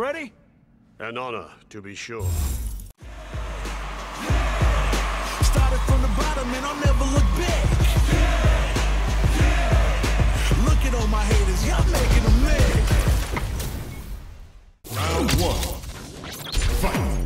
You ready? An honor, to be sure. Yeah. Started from the bottom and I'll never look back. Yeah. Yeah. Look at all my haters, y'all making them mad. Round one. Fight.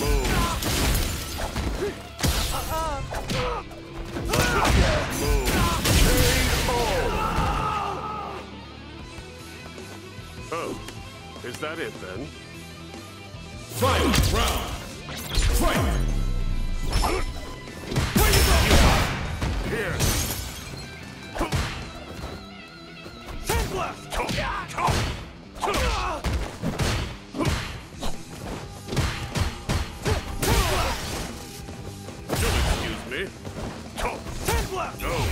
Move. that it then? Fight! Round! Fight! Here! Templar! Excuse me. Templar! No!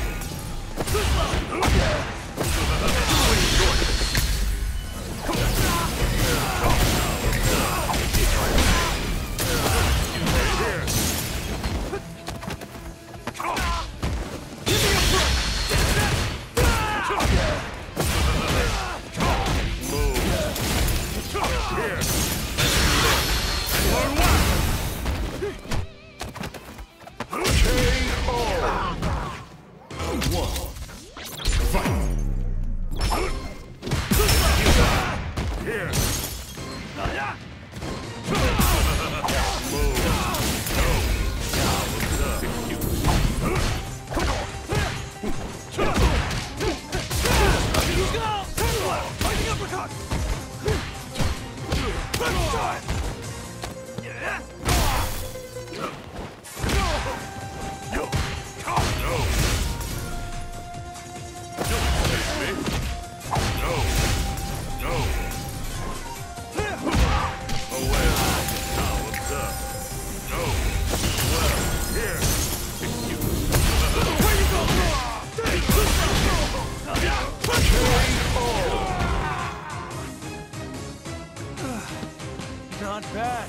Not bad.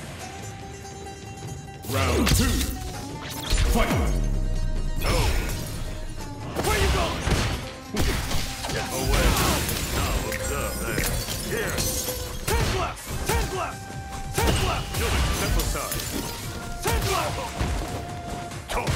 Round two. Fight. No. Where you going? Oh well. Now observe that. Here. Templar. Templar. Templar. Doing step aside. Templar. Top.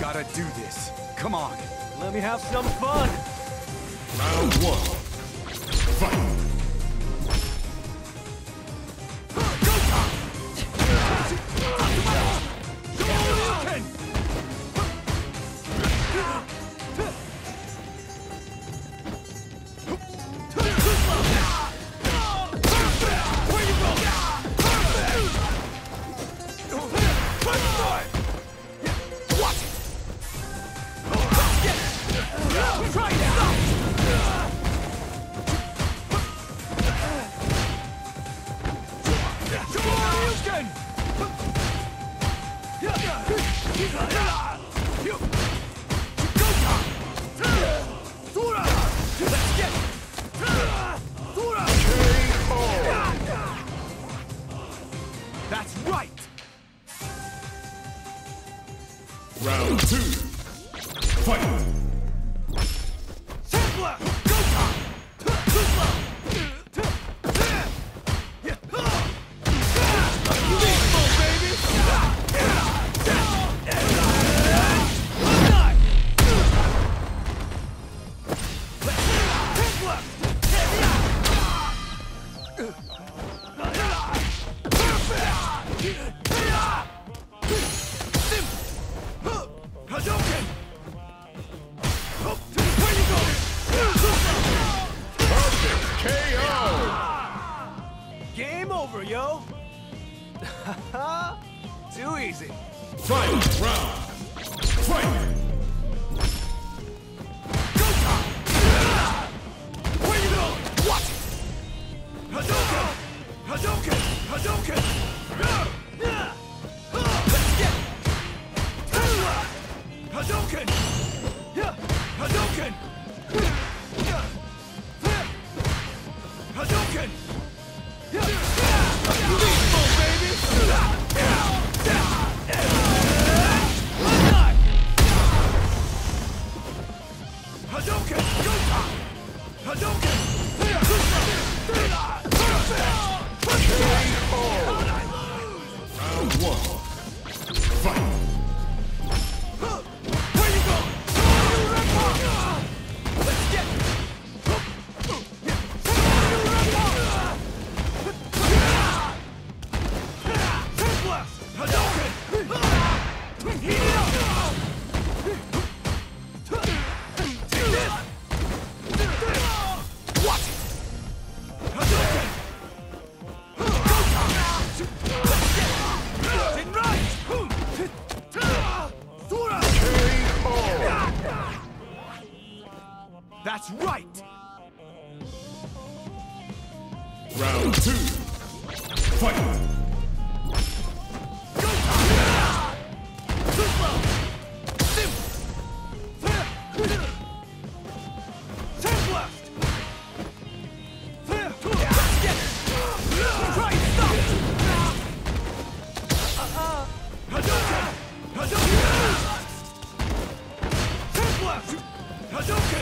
Gotta do this. Come on. Let me have some fun. Round one. Fight. That's right! Round two! Fight! Templar! Go time! Templar! Hadouken! Where you going? Perfect KO! Game over, yo! Too easy. Fight! Round! Fight! Where you going? What? Hadouken! Hadouken! Hadouken! Hadouken! Hadouken! Hadouken! Unbelievable, baby! That's right. Round two. Fight. Hadouken!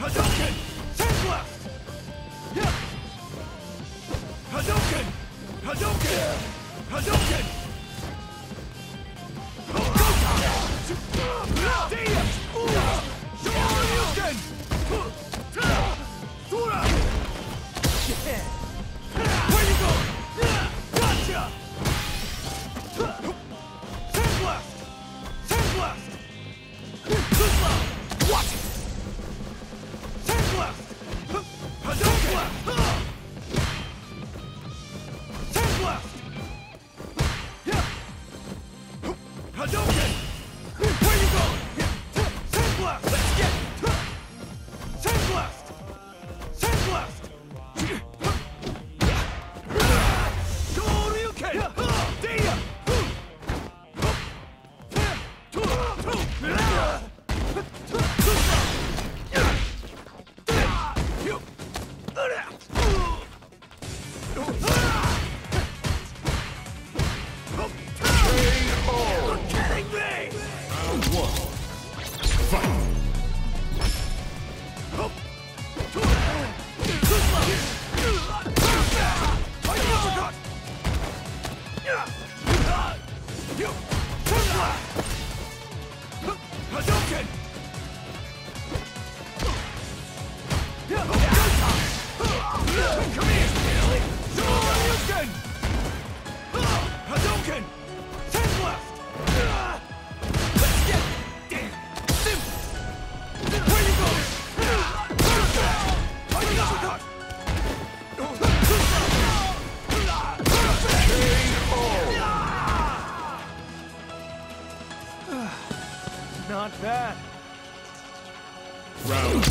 Hadouken! Hadouken! Hadouken! Templar! Yeah! Hadouken! Hadouken! Hadouken! Where you going? Gotcha! Hadouken! Where you going? Send left! Let's get it! Send left! Send left! Shoryuken! Damn! Hadouken! Come here, Billy! Hadouken! Hadouken! Ten left! Let's get it! Where you going? Not bad. Round two.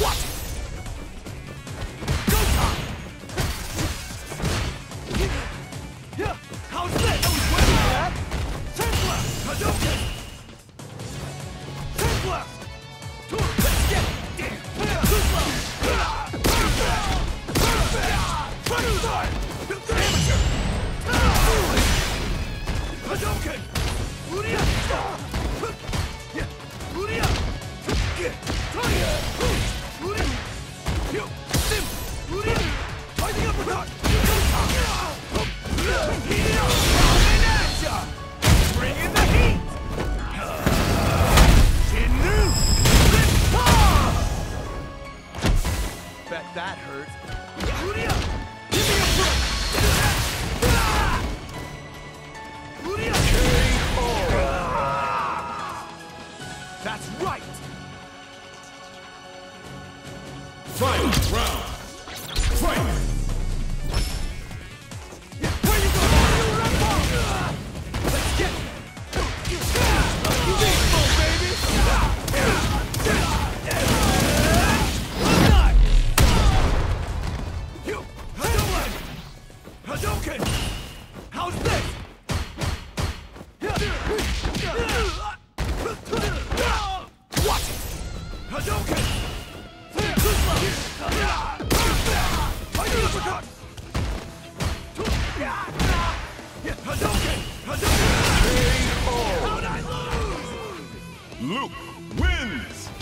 What? Go time. Yeah. How's that? That was way back. Templar. Hadouken. Templar. Let's get it. Hadouken! Uria! Yeah! Uria! Yeah! Uria! Uria! You! Sim! Uria! Fighting up a dot! Bring in the heat! Tinu! Let's go! Bet that hurt. Uria! Give me a break! That's right! Final round! Fight! Where you going? Let's get it! You baby! You! Hadouken! Hadouken! How's this? Hadouken! I nearly forgot! Hadouken! Hadouken! How'd I lose? Luke wins!